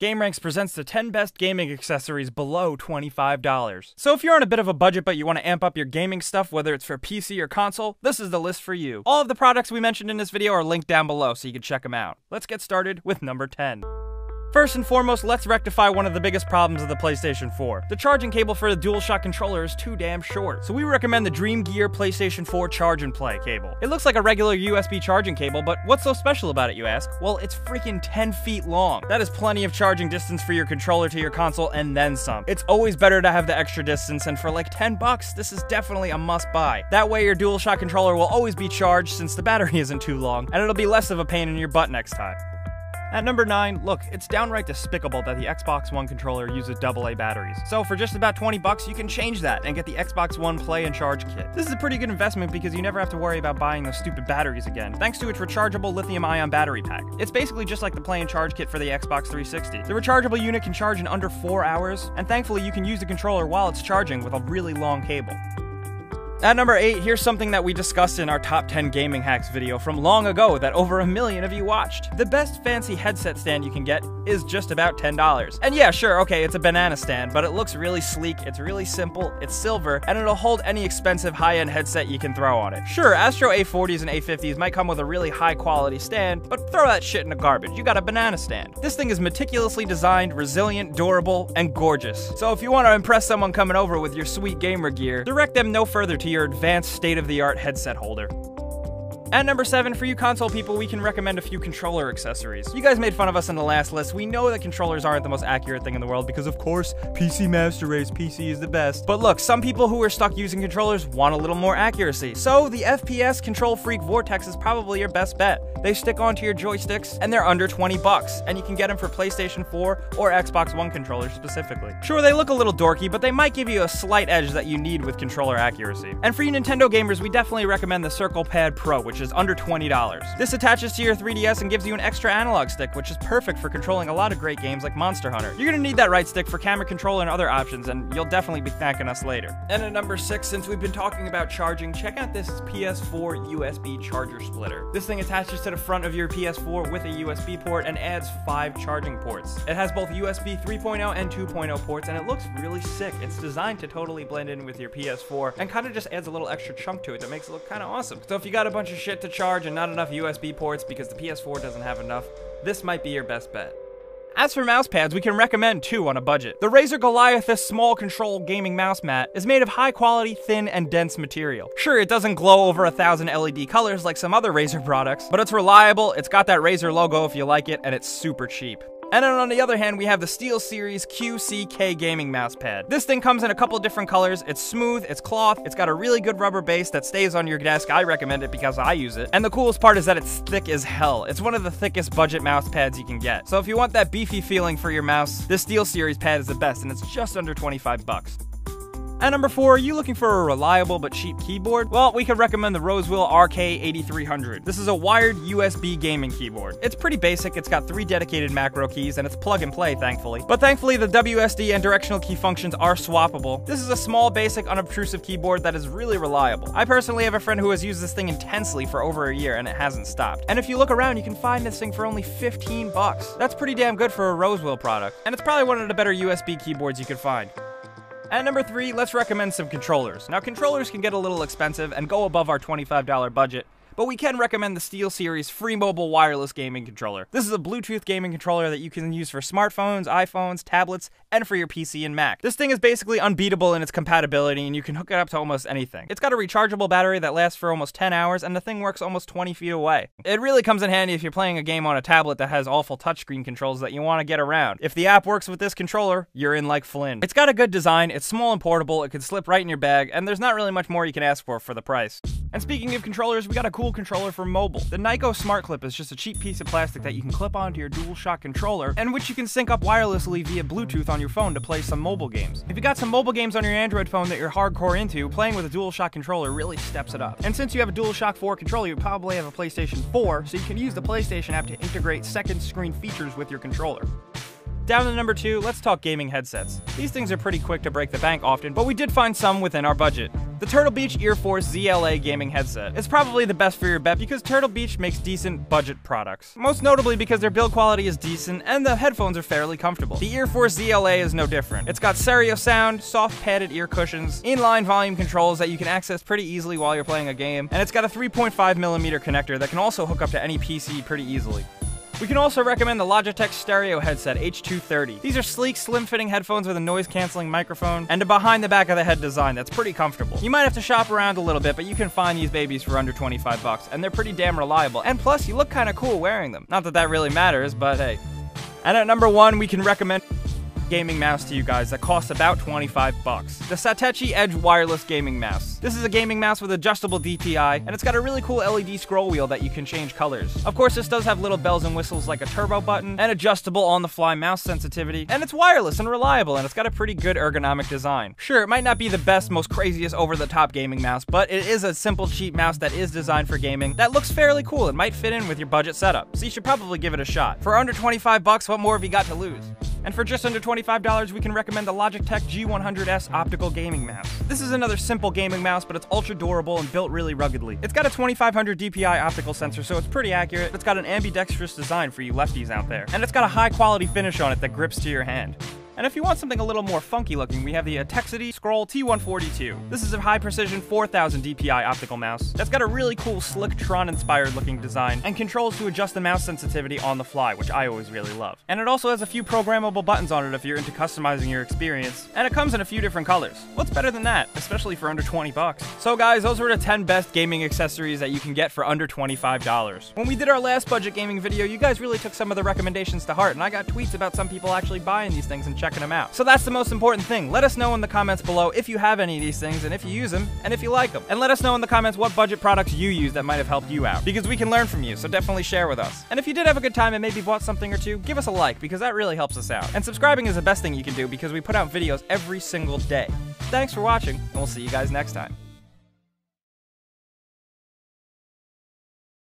GameRanks presents the 10 best gaming accessories below $25. So if you're on a bit of a budget but you want to amp up your gaming stuff, whether it's for PC or console, this is the list for you. All of the products we mentioned in this video are linked down below so you can check them out. Let's get started with number 10. First and foremost, let's rectify one of the biggest problems of the PlayStation 4. The charging cable for the DualShock controller is too damn short, so we recommend the DreamGear PlayStation 4 Charge and Play cable. It looks like a regular USB charging cable, but what's so special about it, you ask? Well, it's freaking 10 feet long. That is plenty of charging distance for your controller to your console and then some. It's always better to have the extra distance, and for like 10 bucks, this is definitely a must buy. That way your DualShock controller will always be charged since the battery isn't too long, and it'll be less of a pain in your butt next time. At number 9, look, it's downright despicable that the Xbox One controller uses AA batteries. So for just about 20 bucks, you can change that and get the Xbox One Play and Charge Kit. This is a pretty good investment because you never have to worry about buying those stupid batteries again, thanks to its rechargeable lithium-ion battery pack. It's basically just like the Play and Charge Kit for the Xbox 360. The rechargeable unit can charge in under 4 hours, and thankfully you can use the controller while it's charging with a really long cable. At number 8, here's something that we discussed in our top 10 gaming hacks video from long ago that over 1 million of you watched. The best fancy headset stand you can get is just about $10. And yeah, sure, okay, it's a banana stand, but it looks really sleek, it's really simple, it's silver, and it'll hold any expensive high-end headset you can throw on it. Sure, Astro A40s and A50s might come with a really high-quality stand, but throw that shit in the garbage, you got a banana stand. This thing is meticulously designed, resilient, durable, and gorgeous. So if you want to impress someone coming over with your sweet gamer gear, direct them no further to your advanced state-of-the-art headset holder. At number 7, for you console people, we can recommend a few controller accessories. You guys made fun of us in the last list. We know that controllers aren't the most accurate thing in the world because, of course, PC Master Race, PC is the best. But look, some people who are stuck using controllers want a little more accuracy. So the FPS Control Freak Vortex is probably your best bet. They stick onto your joysticks, and they're under 20 bucks, and you can get them for PlayStation 4 or Xbox One controllers specifically. Sure, they look a little dorky, but they might give you a slight edge that you need with controller accuracy. And for you Nintendo gamers, we definitely recommend the Circle Pad Pro, which is under $20. This attaches to your 3DS and gives you an extra analog stick, which is perfect for controlling a lot of great games like Monster Hunter. You're gonna need that right stick for camera control and other options, and you'll definitely be thanking us later. And at number 6, since we've been talking about charging, check out this PS4 USB charger splitter. This thing attaches to the front of your PS4 with a USB port and adds 5 charging ports. It has both USB 3.0 and 2.0 ports, and it looks really sick. It's designed to totally blend in with your PS4 and kind of just adds a little extra chunk to it that makes it look kind of awesome. So if you got a bunch of shit to charge and not enough USB ports because the PS4 doesn't have enough, this might be your best bet. As for mouse pads, we can recommend 2 on a budget. The Razer Goliathus Small Control Gaming Mouse Mat is made of high-quality, thin, and dense material. Sure, it doesn't glow over 1,000 LED colors like some other Razer products, but it's reliable, it's got that Razer logo if you like it, and it's super cheap. And then on the other hand, we have the SteelSeries QCK Gaming Mouse Pad. This thing comes in a couple different colors. It's smooth, it's cloth, it's got a really good rubber base that stays on your desk. I recommend it because I use it. And the coolest part is that it's thick as hell. It's one of the thickest budget mouse pads you can get. So if you want that beefy feeling for your mouse, this SteelSeries pad is the best, and it's just under 25 bucks. At number 4, are you looking for a reliable but cheap keyboard? Well, we could recommend the Rosewill RK8300. This is a wired USB gaming keyboard. It's pretty basic, it's got 3 dedicated macro keys, and it's plug and play, thankfully. But thankfully, the WSD and directional key functions are swappable. This is a small, basic, unobtrusive keyboard that is really reliable. I personally have a friend who has used this thing intensely for over a year, and it hasn't stopped. And if you look around, you can find this thing for only 15 bucks. That's pretty damn good for a Rosewill product. And it's probably one of the better USB keyboards you could find. At number 3, let's recommend some controllers. Now, controllers can get a little expensive and go above our $25 budget, but we can recommend the SteelSeries Free Mobile Wireless Gaming Controller. This is a Bluetooth gaming controller that you can use for smartphones, iPhones, tablets, and for your PC and Mac. This thing is basically unbeatable in its compatibility, and you can hook it up to almost anything. It's got a rechargeable battery that lasts for almost 10 hours, and the thing works almost 20 feet away. It really comes in handy if you're playing a game on a tablet that has awful touchscreen controls that you want to get around. If the app works with this controller, you're in like Flynn. It's got a good design, it's small and portable, it can slip right in your bag, and there's not really much more you can ask for the price. And speaking of controllers, we got a cool controller for mobile. The Nyko Smart Clip is just a cheap piece of plastic that you can clip onto your DualShock controller, and which you can sync up wirelessly via Bluetooth on your phone to play some mobile games. If you got some mobile games on your Android phone that you're hardcore into, playing with a DualShock controller really steps it up. And since you have a DualShock 4 controller, you probably have a PlayStation 4, so you can use the PlayStation app to integrate second screen features with your controller. Down to number 2, let's talk gaming headsets. These things are pretty quick to break the bank often, but we did find some within our budget. the Turtle Beach EarForce ZLA gaming headset. It's probably the best for your bet because Turtle Beach makes decent budget products. Most notably because their build quality is decent and the headphones are fairly comfortable. The EarForce ZLA is no different. It's got stereo sound, soft padded ear cushions, inline volume controls that you can access pretty easily while you're playing a game, and it's got a 3.5mm connector that can also hook up to any PC pretty easily. We can also recommend the Logitech Stereo Headset H230. These are sleek, slim-fitting headphones with a noise-canceling microphone and a behind-the-back-of-the-head design that's pretty comfortable. You might have to shop around a little bit, but you can find these babies for under 25 bucks, and they're pretty damn reliable. And plus, you look kinda cool wearing them. Not that that really matters, but hey. And at number one, we can recommend gaming mouse to you guys that costs about 25 bucks. The Satechi Edge Wireless Gaming Mouse. This is a gaming mouse with adjustable DPI, and it's got a really cool LED scroll wheel that you can change colors. Of course, this does have little bells and whistles like a turbo button, and adjustable on-the-fly mouse sensitivity, and it's wireless and reliable, and it's got a pretty good ergonomic design. Sure, it might not be the best, most craziest, over-the-top gaming mouse, but it is a simple, cheap mouse that is designed for gaming that looks fairly cool and might fit in with your budget setup, so you should probably give it a shot. For under 25 bucks, what more have you got to lose? And for just under $25, we can recommend the Logitech G100S Optical Gaming Mouse. This is another simple gaming mouse, but it's ultra durable and built really ruggedly. It's got a 2500 DPI optical sensor, so it's pretty accurate. It's got an ambidextrous design for you lefties out there. And it's got a high-quality finish on it that grips to your hand. And if you want something a little more funky looking, we have the Tekcity Scroll T142. This is a high-precision 4000 DPI optical mouse that's got a really cool, slick, Tron-inspired looking design and controls to adjust the mouse sensitivity on the fly, which I always really love. And it also has a few programmable buttons on it if you're into customizing your experience, and it comes in a few different colors. What's better than that, especially for under 20 bucks? So guys, those were the 10 best gaming accessories that you can get for under $25. When we did our last budget gaming video, you guys really took some of the recommendations to heart, and I got tweets about some people actually buying these things and checking them out. So that's the most important thing. Let us know in the comments below if you have any of these things and if you use them and if you like them. And let us know in the comments what budget products you use that might have helped you out, because we can learn from you, so definitely share with us. And if you did have a good time and maybe bought something or two, give us a like because that really helps us out. And subscribing is the best thing you can do because we put out videos every single day. Thanks for watching, and we'll see you guys next time.